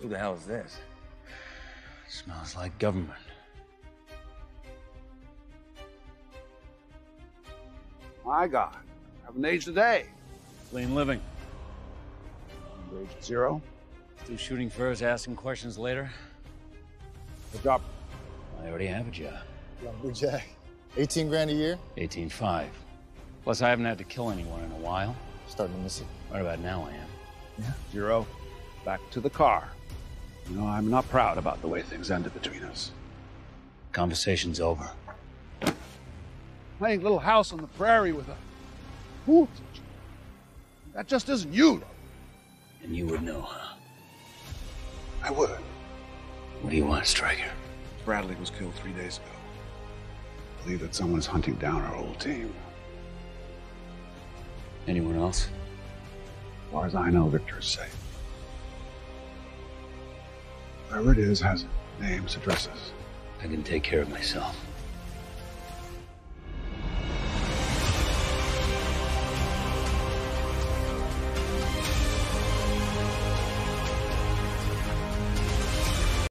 Who the hell is this? It smells like government. My God, haven't aged a day. Clean living. Age zero. Still shooting first, asking questions later. Good job. I already have a job. Lumber Jack. 18 grand a year? 18.5. Plus, I haven't had to kill anyone in a while. Starting to miss it. Right about now, I am. Yeah. Zero. Back to the car. You know, I'm not proud about the way things ended between us. Conversation's over. Playing Little House on the Prairie with a... Who? That just isn't you. And you would know, huh? I would. What do you want, Stryker? Bradley was killed 3 days ago. I believe that someone is hunting down our whole team. Anyone else? As far as I know, Victor is safe. Whoever it is has names, addresses. I can take care of myself.